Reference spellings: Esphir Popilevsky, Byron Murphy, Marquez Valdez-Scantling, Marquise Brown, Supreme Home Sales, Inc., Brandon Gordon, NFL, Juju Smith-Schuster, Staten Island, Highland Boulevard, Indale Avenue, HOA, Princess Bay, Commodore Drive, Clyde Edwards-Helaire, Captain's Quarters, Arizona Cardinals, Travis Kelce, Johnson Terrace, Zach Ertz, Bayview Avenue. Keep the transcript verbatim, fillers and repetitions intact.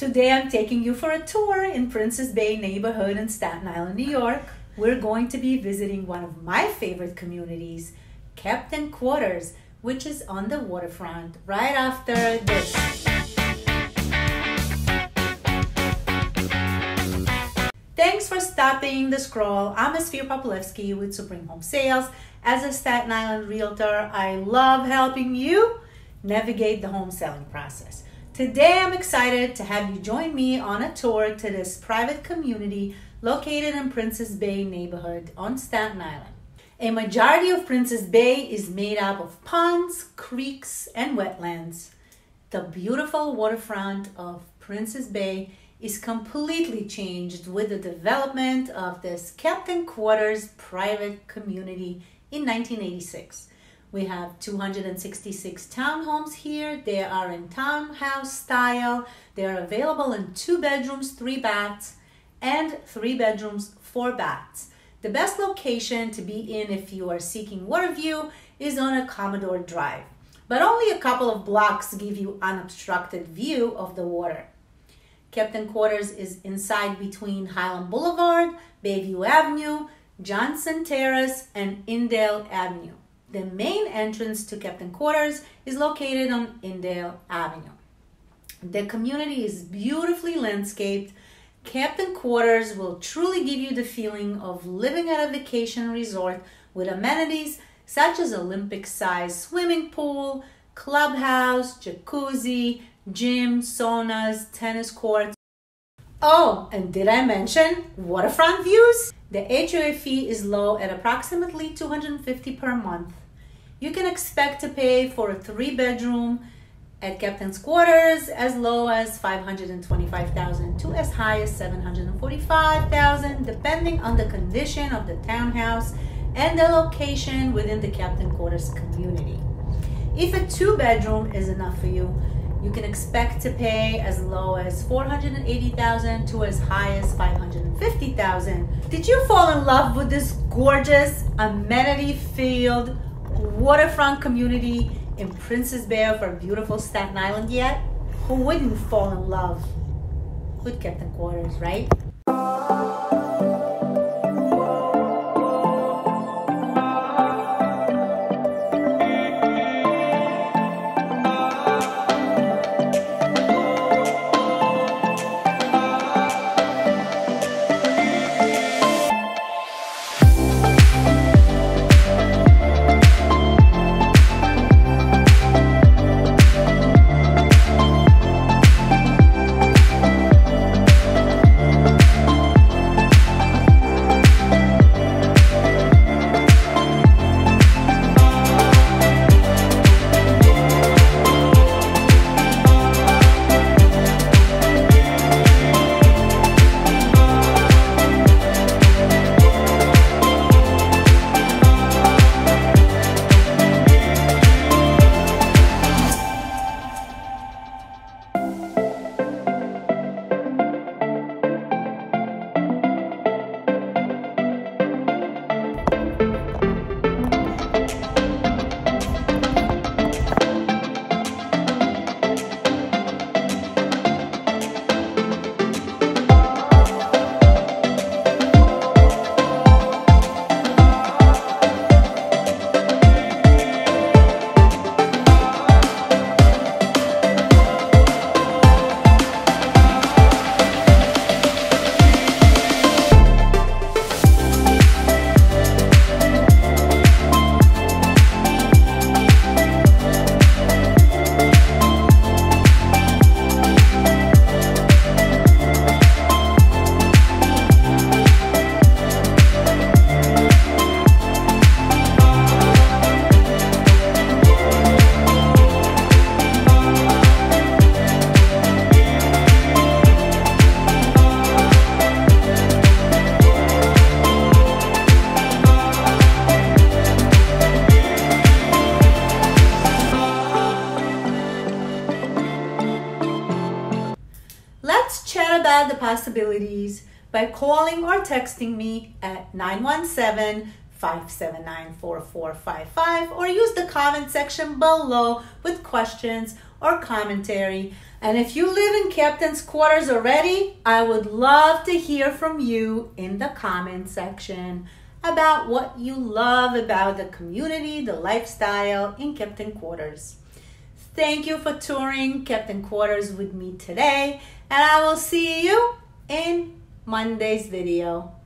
Today I'm taking you for a tour in Princess Bay neighborhood in Staten Island, New York. We're going to be visiting one of my favorite communities, Captain's Quarters, which is on the waterfront right after this. Thanks for stopping the scroll. I'm Esphir Popilevsky with Supreme Home Sales. As a Staten Island realtor, I love helping you navigate the home selling process. Today, I'm excited to have you join me on a tour to this private community located in Princess Bay neighborhood on Staten Island. A majority of Princess Bay is made up of ponds, creeks, and wetlands. The beautiful waterfront of Princess Bay is completely changed with the development of this Captain's Quarters private community in nineteen eighty-six. We have two hundred sixty-six townhomes here. They are in townhouse style. They are available in two bedrooms, three baths, and three bedrooms, four baths. The best location to be in if you are seeking water view is on a Commodore Drive, but only a couple of blocks give you unobstructed view of the water. Captain's Quarters is inside between Highland Boulevard, Bayview Avenue, Johnson Terrace, and Indale Avenue. The main entrance to Captain's Quarters is located on Indale Avenue. The community is beautifully landscaped. Captain's Quarters will truly give you the feeling of living at a vacation resort with amenities such as Olympic-sized swimming pool, clubhouse, jacuzzi, gym, saunas, tennis courts. Oh, and did I mention waterfront views? The H O A fee is low at approximately two hundred fifty dollars per month. You can expect to pay for a three-bedroom at Captain's Quarters as low as five hundred twenty-five thousand dollars to as high as seven hundred forty-five thousand dollars, depending on the condition of the townhouse and the location within the Captain's Quarters community. If a two-bedroom is enough for you, you can expect to pay as low as four hundred eighty thousand dollars to as high as five hundred fifty thousand dollars. Did you fall in love with this gorgeous, amenity-filled waterfront community in Princess Bay of our beautiful Staten Island yet? Who wouldn't fall in love with Captain's Quarters, right? The possibilities by calling or texting me at nine one seven, five seven nine, four four five five or use the comment section below with questions or commentary. And if you live in Captain's Quarters already, I would love to hear from you in the comment section about what you love about the community, the lifestyle in Captain's Quarters. Thank you for touring Captain's Quarters with me today, and I will see you in Monday's video.